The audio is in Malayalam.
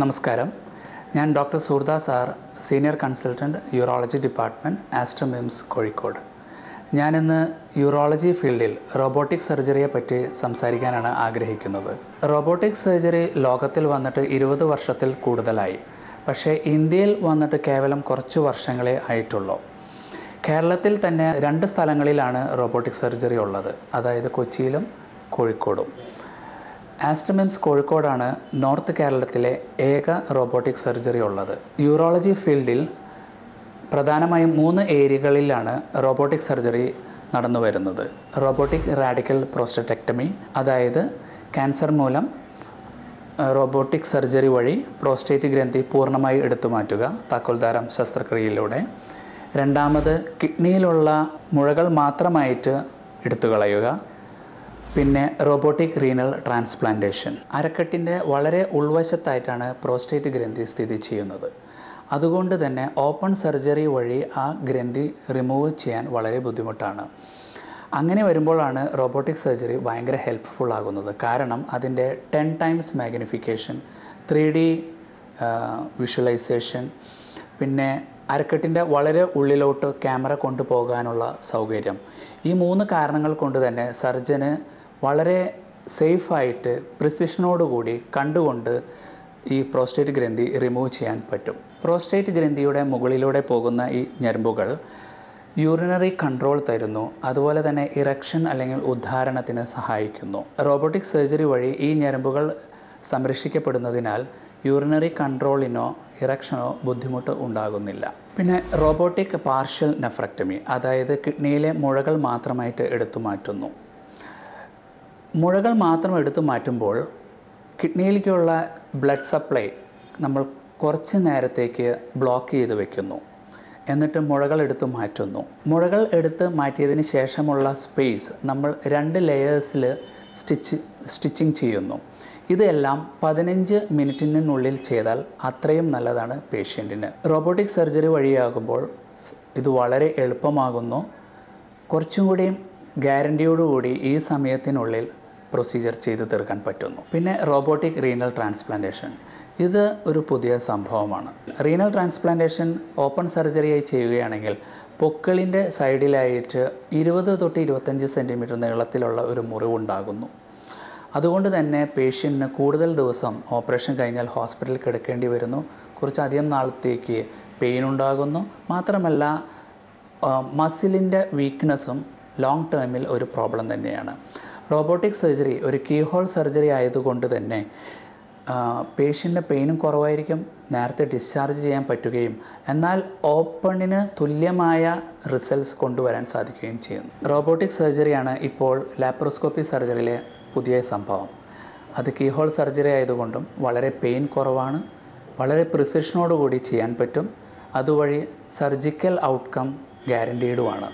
Namaskaram. I am Dr. Surdas R, Senior Consultant, Urology Department, Aster MIMS Kozhikode. I am in the urology field, robotic surgery. Robotic surgery is located in the 20th Varshatil Kudalai. But in India, Kavalam Korchu Varshangale Aitolo. Keralatil Tana Randastalangilana robotic surgery or other. Ada is the Kochilum, Kozhikode. Aster MIMS Kozhikode is North Keralatil Eka robotic surgery or other. Urology field. പ്രധാനമായി മൂന്ന് ഏരിയകളിലാണ് റോബോട്ടിക് സർജറി നടന്നുവരുന്നത്. റോബോട്ടിക് റാഡിക്കൽ പ്രോസ്റ്ററ്റക്ടമി, അതായത് ക്യാൻസർ മൂലം റോബോട്ടിക് സർജറി വഴി പ്രോസ്റ്റേറ്റ് ഗ്രന്ഥി പൂർണ്ണമായി എടുത്തുമാറ്റുക താക്കോൽദാരം ശസ്ത്രക്രിയയിലൂടെ. രണ്ടാമത് കിഡ്നിയിലുള്ള മുഴകൾ മാത്രമായിട്ട് എടുത്തുകളയുക. പിന്നെ റോബോട്ടിക് റീനൽ ട്രാൻസ്പ്ലാന്റേഷൻ. അരക്കെട്ടിന്റെ വളരെ ഉൾവശത്തായിട്ടാണ് പ്രോസ്റ്റേറ്റ് ഗ്രന്ഥി സ്ഥിതി ചെയ്യുന്നത്. അതുകൊണ്ട് തന്നെ ഓപ്പൺ സർജറി വഴി ആ ഗ്രന്ഥി റിമൂവ് ചെയ്യാൻ വളരെ ബുദ്ധിമുട്ടാണ്. അങ്ങനെ വരുമ്പോഴാണ് റോബോട്ടിക് സർജറി ഭയങ്കര ഹെൽപ്ഫുൾ ആകുന്നത്. കാരണം അതിൻ്റെ 10 times മാഗ്നിഫിക്കേഷൻ, 3D വിഷ്വലൈസേഷൻ, പിന്നെ അരക്കെട്ടിൻ്റെ വളരെ ഉള്ളിലോട്ട് ക്യാമറ കൊണ്ടുപോകാനുള്ള സൗകര്യം. ഈ മൂന്ന് കാരണങ്ങൾ കൊണ്ട് തന്നെ സർജന് വളരെ സേഫായിട്ട് പ്രിസിഷനോടുകൂടി കണ്ടുകൊണ്ട് ഈ പ്രോസ്റ്റേറ്റ് ഗ്രന്ഥി റിമൂവ് ചെയ്യാൻ പറ്റും. പ്രോസ്റ്റേറ്റ് ഗ്രന്ഥിയുടെ മുകളിലൂടെ പോകുന്ന ഈ ഞരമ്പുകൾ യൂറിനറി കൺട്രോൾ തരുന്നു. അതുപോലെ തന്നെ ഇറക്ഷൻ അല്ലെങ്കിൽ ഉദ്ധാരണത്തിന് സഹായിക്കുന്നു. റോബോട്ടിക് സർജറി വഴി ഈ ഞരമ്പുകൾ സംരക്ഷിക്കപ്പെടുന്നതിനാൽ യൂറിനറി കൺട്രോളിനോ ഇറക്ഷനോ ബുദ്ധിമുട്ട് ഉണ്ടാകുന്നില്ല. പിന്നെ റോബോട്ടിക് പാർഷ്യൽ നെഫ്രക്ടമി, അതായത് കിഡ്നിയിലെ മുഴകൾ മാത്രമായിട്ട് എടുത്തു മാറ്റുന്നു. മുഴകൾ മാത്രം എടുത്തു മാറ്റുമ്പോൾ കിഡ്നിയിലേക്കുള്ള ബ്ലഡ് സപ്ലൈ നമ്മൾ കുറച്ച് നേരത്തേക്ക് ബ്ലോക്ക് ചെയ്ത് വെക്കുന്നു. എന്നിട്ട് മുഴകൾ എടുത്ത് മാറ്റുന്നു. മുഴകൾ എടുത്ത് മാറ്റിയതിന് ശേഷമുള്ള സ്പേസ് നമ്മൾ 2 ലെയേഴ്സിൽ സ്റ്റിച്ചിങ് ചെയ്യുന്നു. ഇതെല്ലാം 15 മിനിറ്റിനുള്ളിൽ ചെയ്താൽ അത്രയും നല്ലതാണ് പേഷ്യൻറ്റിന്. റോബോട്ടിക് സർജറി വഴിയാകുമ്പോൾ ഇത് വളരെ എളുപ്പമാകുന്നു. കുറച്ചും കൂടിയും ഗ്യാരണ്ടിയോടുകൂടി ഈ സമയത്തിനുള്ളിൽ പ്രൊസീജിയർ ചെയ്ത് തീർക്കാൻ പറ്റുന്നു. പിന്നെ റോബോട്ടിക് റീനൽ ട്രാൻസ്പ്ലാന്റേഷൻ, ഇത് ഒരു പുതിയ സംഭവമാണ്. റീനൽ ട്രാൻസ്പ്ലാന്റേഷൻ ഓപ്പൺ സർജറിയായി ചെയ്യുകയാണെങ്കിൽ പൊക്കിളിൻ്റെ സൈഡിലായിട്ട് 20 to 25 cm നീളത്തിലുള്ള ഒരു മുറിവുണ്ടാകുന്നു. അതുകൊണ്ട് തന്നെ പേഷ്യൻറ്റിന് കൂടുതൽ ദിവസം ഓപ്പറേഷൻ കഴിഞ്ഞാൽ ഹോസ്പിറ്റലിൽ കിടക്കേണ്ടി വരുന്നു. കുറച്ചധികം നാളത്തേക്ക് പെയിൻ ഉണ്ടാകുന്നു. മാത്രമല്ല മസിലിൻ്റെ വീക്ക്നെസ്സും ലോങ് ടേമിൽ ഒരു പ്രോബ്ലം തന്നെയാണ്. റോബോട്ടിക് സർജറി ഒരു കീഹോൾ സർജറി ആയതുകൊണ്ട് തന്നെ പേഷ്യൻ്റിൻ്റെ പെയിനും കുറവായിരിക്കും, നേരത്തെ ഡിസ്ചാർജ് ചെയ്യാൻ പറ്റുകയും എന്നാൽ ഓപ്പണിന് തുല്യമായ റിസൾട്ട്സ് കൊണ്ടുവരാൻ സാധിക്കുകയും ചെയ്യുന്നു. റോബോട്ടിക് സർജറിയാണ് ഇപ്പോൾ ലാപ്രോസ്കോപ്പി സർജറിയിലെ പുതിയ സംഭവം. അത് കീഹോൾ സർജറി ആയതുകൊണ്ടും വളരെ പെയിൻ കുറവാണ്, വളരെ പ്രിസിഷനോടുകൂടി ചെയ്യാൻ പറ്റും. അതുവഴി സർജിക്കൽ ഔട്ട്കം ഗ്യാരണ്ടീഡുമാണ്.